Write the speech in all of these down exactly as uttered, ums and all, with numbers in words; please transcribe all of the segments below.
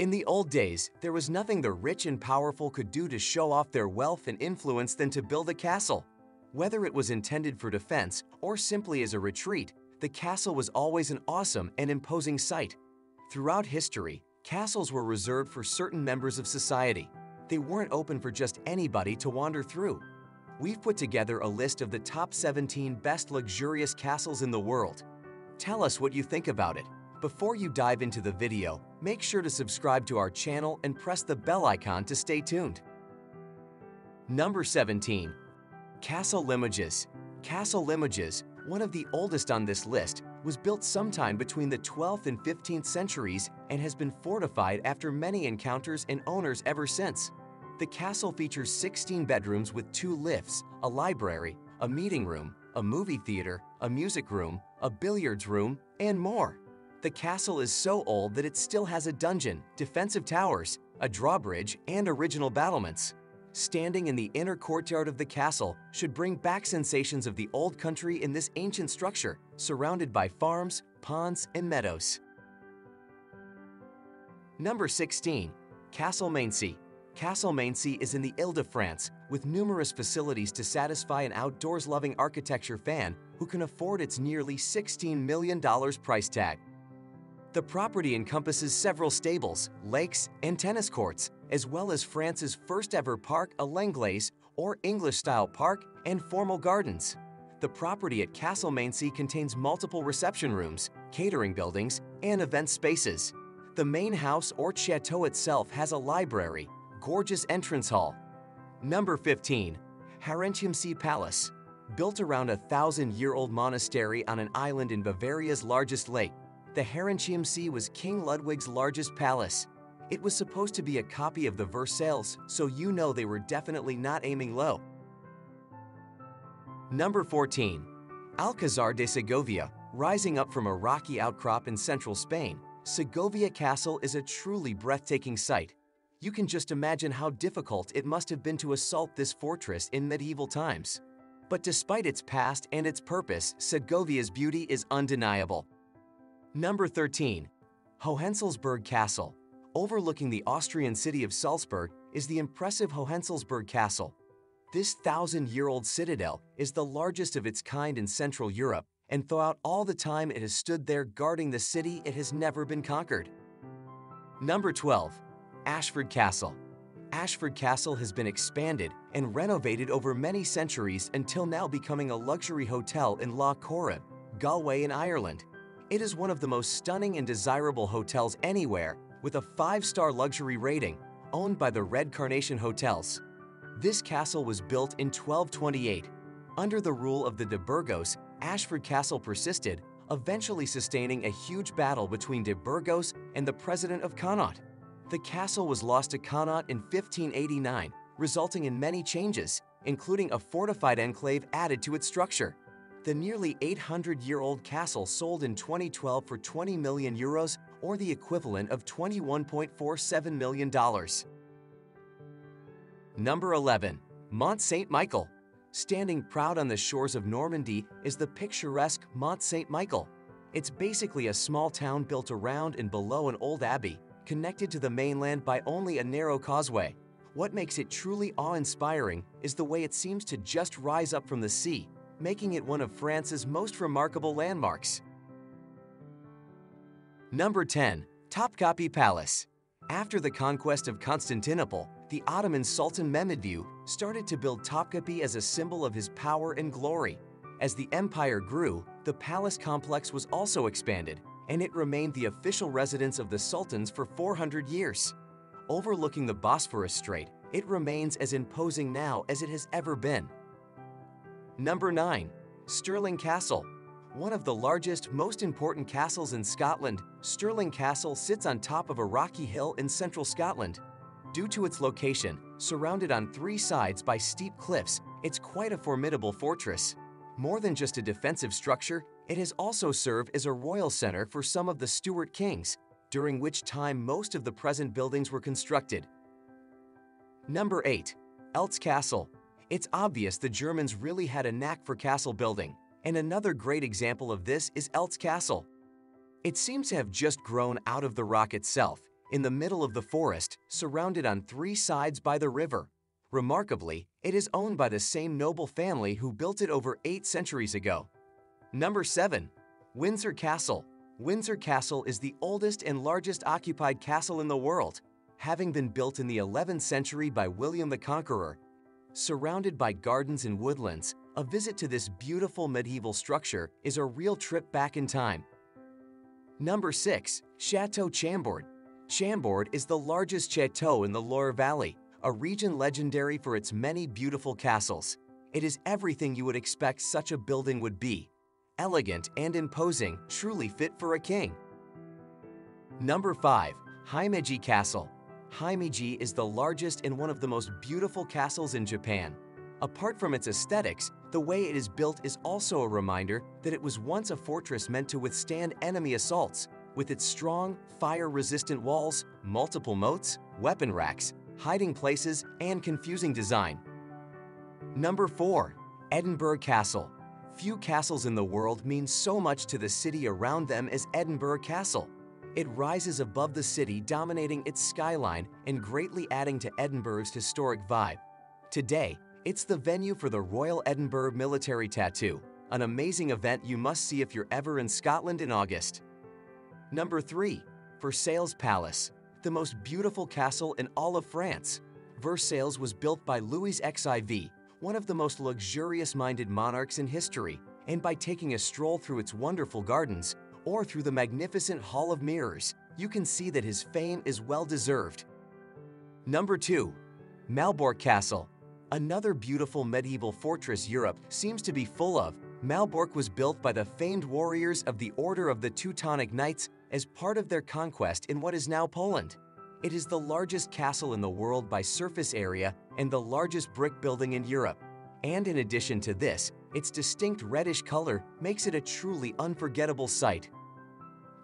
In the old days, there was nothing the rich and powerful could do to show off their wealth and influence than to build a castle. Whether it was intended for defense or simply as a retreat, the castle was always an awesome and imposing sight. Throughout history, castles were reserved for certain members of society. They weren't open for just anybody to wander through. We've put together a list of the top seventeen best luxurious castles in the world. Tell us what you think about it. Before you dive into the video, make sure to subscribe to our channel and press the bell icon to stay tuned. Number seventeen. Castle Limoges. Castle Limoges, one of the oldest on this list, was built sometime between the twelfth and fifteenth centuries and has been fortified after many encounters and owners ever since. The castle features sixteen bedrooms with two lifts, a library, a meeting room, a movie theater, a music room, a billiards room, and more. The castle is so old that it still has a dungeon, defensive towers, a drawbridge, and original battlements. Standing in the inner courtyard of the castle should bring back sensations of the old country in this ancient structure, surrounded by farms, ponds, and meadows. Number sixteen. Castle Maincy. Castle Maincy is in the Ile de France, with numerous facilities to satisfy an outdoors-loving architecture fan who can afford its nearly sixteen million dollars price tag. The property encompasses several stables, lakes, and tennis courts, as well as France's first-ever park, a L'Anglaise, or English-style park, and formal gardens. The property at Castle Maincy contains multiple reception rooms, catering buildings, and event spaces. The main house or chateau itself has a library, gorgeous entrance hall. Number fifteen. Herrenchiemsee Palace. Built around a thousand-year-old monastery on an island in Bavaria's largest lake, the Herrenchiemsee was King Ludwig's largest palace. It was supposed to be a copy of the Versailles, so you know they were definitely not aiming low. Number fourteen. Alcazar de Segovia. Rising up from a rocky outcrop in central Spain, Segovia Castle is a truly breathtaking sight. You can just imagine how difficult it must have been to assault this fortress in medieval times. But despite its past and its purpose, Segovia's beauty is undeniable. Number thirteen. Hohensalzburg Castle. Overlooking the Austrian city of Salzburg is the impressive Hohensalzburg Castle. This thousand-year-old citadel is the largest of its kind in Central Europe, and throughout all the time it has stood there guarding the city, it has never been conquered. Number twelve. Ashford Castle. Ashford Castle has been expanded and renovated over many centuries until now becoming a luxury hotel in La Corrib, Galway in Ireland. It is one of the most stunning and desirable hotels anywhere, with a five-star luxury rating, owned by the Red Carnation Hotels. This castle was built in twelve twenty-eight. Under the rule of the de Burgos, Ashford Castle persisted, eventually sustaining a huge battle between de Burgos and the president of Connaught. The castle was lost to Connaught in fifteen eighty-nine, resulting in many changes, including a fortified enclave added to its structure. The nearly eight hundred year old castle sold in twenty twelve for twenty million euros, or the equivalent of twenty-one point four seven million dollars. Number eleven. Mont Saint-Michel. Standing proud on the shores of Normandy is the picturesque Mont Saint-Michel. It's basically a small town built around and below an old abbey, connected to the mainland by only a narrow causeway. What makes it truly awe-inspiring is the way it seems to just rise up from the sea, making it one of France's most remarkable landmarks. Number ten. Topkapi Palace. After the conquest of Constantinople, the Ottoman Sultan Mehmed started to build Topkapi as a symbol of his power and glory. As the empire grew, the palace complex was also expanded, and it remained the official residence of the sultans for four hundred years. Overlooking the Bosphorus Strait, it remains as imposing now as it has ever been. Number nine. Stirling Castle. One of the largest, most important castles in Scotland, Stirling Castle sits on top of a rocky hill in central Scotland. Due to its location, surrounded on three sides by steep cliffs, it's quite a formidable fortress. More than just a defensive structure, it has also served as a royal center for some of the Stuart kings, during which time most of the present buildings were constructed. Number eight. Eltz Castle. It's obvious the Germans really had a knack for castle building, and another great example of this is Eltz Castle. It seems to have just grown out of the rock itself, in the middle of the forest, surrounded on three sides by the river. Remarkably, it is owned by the same noble family who built it over eight centuries ago. Number seven. Windsor Castle. Windsor Castle is the oldest and largest occupied castle in the world, having been built in the eleventh century by William the Conqueror. Surrounded by gardens and woodlands, a visit to this beautiful medieval structure is a real trip back in time. Number six. Chateau Chambord. Chambord is the largest chateau in the Loire Valley, a region legendary for its many beautiful castles. It is everything you would expect such a building would be. Elegant and imposing, truly fit for a king. Number five. Himeji Castle. Himeji is the largest and one of the most beautiful castles in Japan. Apart from its aesthetics, the way it is built is also a reminder that it was once a fortress meant to withstand enemy assaults. With its strong, fire-resistant walls, multiple moats, weapon racks, hiding places, and confusing design. Number four. Edinburgh Castle. Few castles in the world mean so much to the city around them as Edinburgh Castle. It rises above the city, dominating its skyline and greatly adding to Edinburgh's historic vibe. Today, it's the venue for the Royal Edinburgh Military Tattoo, an amazing event you must see if you're ever in Scotland in August. Number three. Versailles Palace. The most beautiful castle in all of France. Versailles was built by Louis the Fourteenth, one of the most luxurious-minded monarchs in history, and by taking a stroll through its wonderful gardens or through the magnificent Hall of Mirrors, you can see that his fame is well-deserved. Number two. Malbork Castle. Another beautiful medieval fortress Europe seems to be full of. Malbork was built by the famed warriors of the Order of the Teutonic Knights as part of their conquest in what is now Poland. It is the largest castle in the world by surface area and the largest brick building in Europe. And in addition to this, its distinct reddish color makes it a truly unforgettable sight.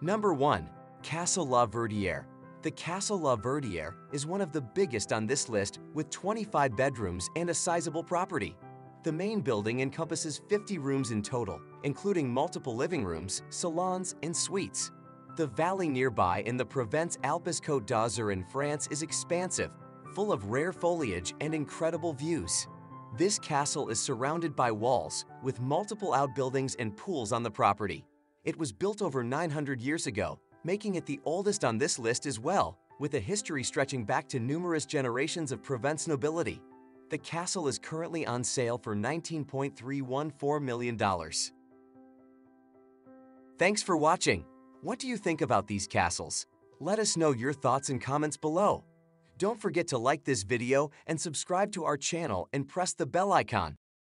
Number one. Castle La Verdière. The Castle La Verdière is one of the biggest on this list, with twenty-five bedrooms and a sizable property. The main building encompasses fifty rooms in total, including multiple living rooms, salons, and suites. The valley nearby in the Provence Alpes-Côte d'Azur in France is expansive, full of rare foliage and incredible views. This castle is surrounded by walls, with multiple outbuildings and pools on the property. It was built over nine hundred years ago, making it the oldest on this list as well, with a history stretching back to numerous generations of Provence nobility. The castle is currently on sale for nineteen point three one four million dollars. Thanks for watching. What do you think about these castles? Let us know your thoughts and comments below. Don't forget to like this video and subscribe to our channel and press the bell icon.